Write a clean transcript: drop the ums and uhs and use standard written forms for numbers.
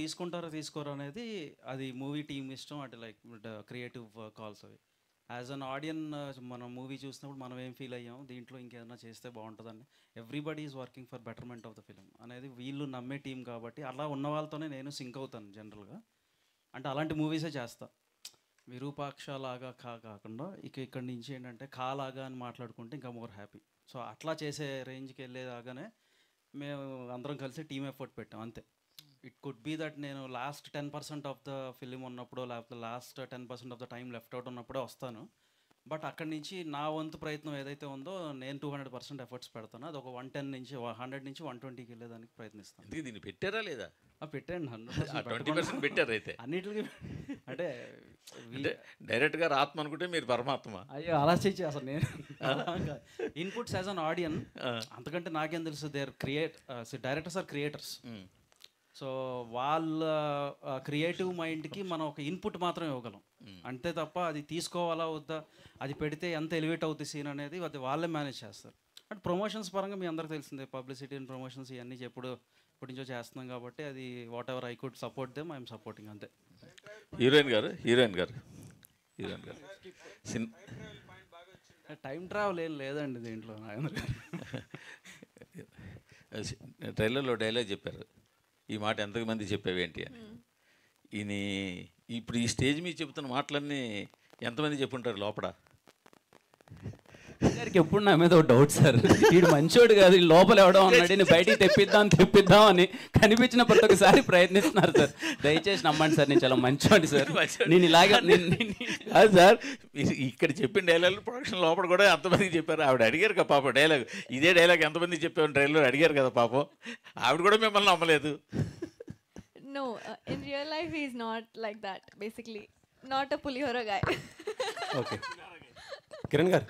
తీసుకుంటారా తీసుకోరా అనేది అది మూవీ టీమ్ ఇష్టం, అంటే లైక్ క్రియేటివ్ కాల్స్ అవి. యాజ్ అన్ ఆడియన్స్ మనం మూవీ చూసినప్పుడు మనం ఏం ఫీల్ అయ్యాము, దీంట్లో ఇంకేదైనా చేస్తే బాగుంటుందని everybody is working for betterment of the film అనేది వీళ్ళు నమ్మే టీం కాబట్టి అలా ఉన్న వాళ్ళతోనే నేను సింక్ అవుతాను జనరల్గా. అంటే అలాంటి మూవీసే చేస్తా, విరూపాక్ష లాగా కాకుండా ఇక ఇక్కడి నుంచి ఏంటంటే కాలాగా అని మాట్లాడుకుంటే ఇంకా మోర్ హ్యాపీ. సో అట్లా చేసే రేంజ్కి వెళ్ళేలాగానే మేము అందరం కలిసి టీమ్ ఎఫర్ట్ పెట్టాం అంతే. ఇట్ కుడ్ బీ దట్ నేను లాస్ట్ 10% ఆఫ్ ద ఫిలిం ఉన్నప్పుడు లేకపోతే last 10% of the time left out ఉన్నప్పుడే వస్తాను. బట్ అక్కడి నుంచి నా వంతు ప్రయత్నం ఏదైతే ఉందో నేను 200% ఎఫర్ట్స్ పెడతాను. అది ఒక 100 నుంచి 120కి వెళ్ళేదానికి ప్రయత్నిస్తాను. దీన్ని పెట్టారా లేదా? పెట్టండి, 100% పెట్టారు అయితే అన్నిటికీ. అంటే డైరెక్ట్గా ఆత్మ అనుకుంటే మీరు పరమాత్మ. అయ్యో అలా చేసి అసలు నేను ఇన్పుట్స్ యాజ్ అన్ ఆడియన్, అంతకంటే నాకేం తెలుసు. They are directors are creators. So వాళ్ళ క్రియేటివ్ మైండ్కి మనం ఒక ఇన్పుట్ మాత్రమే ఇవ్వగలం, అంతే తప్ప అది తీసుకోవాలా వద్దా, అది పెడితే ఎంత ఎలివేట్ అవుతుంది సీన్ అనేది అది వాళ్ళే మేనేజ్ చేస్తారు. అంటే ప్రమోషన్స్ పరంగా మీ అందరికీ తెలిసిందే, పబ్లిసిటీ అండ్ ప్రమోషన్స్ ఇవన్నీ ఇప్పటి నుంచో చేస్తున్నాం కాబట్టి అది whatever I could support them I'm supporting అంతే. హీరోయిన్ గారు టైం ట్రావెల్ ఏం లేదండి దీంట్లో. ట్రైలర్లో డైలాగ్ చెప్పారు, ఈ మాట ఎంతమంది చెప్పావేంటి అని. ఈయని ఇప్పుడు ఈ స్టేజ్ మీద చెప్తున్న మాటలన్నీ ఎంతమంది చెప్పుంటారు లోపల? సార్కి ఎప్పుడు నా మీద డౌట్ సార్, వీడు మంచోడు కాదు, వీళ్ళు లోపల ఎవడో అన్నాడు, నేను బయటికి తెప్పిద్దాం అని కనిపించిన ప్రతి ఒక్కసారి ప్రయత్నిస్తున్నారు సార్. దయచేసి నమ్మండి సార్, నేను చాలా మంచోడు సార్, నేను ఇలాగే కాదు సార్. ఇక్కడ చెప్పిన డైలాగ్ ప్రొడక్షన్ లోపల కూడా ఎంతమందికి చెప్పారు? ఆవిడ అడిగారు కదా పాప డైలాగ్, ఇదే డైలాగ్ ఎంతమంది చెప్పారు ట్రైలర్ అడిగారు కదా పాపం, ఆవిడ కూడా మిమ్మల్ని నమ్మలేదు. No, in real life he's not like that, basically not a పులిహోర గాయ్. ఓకే కిరణ్ గారు,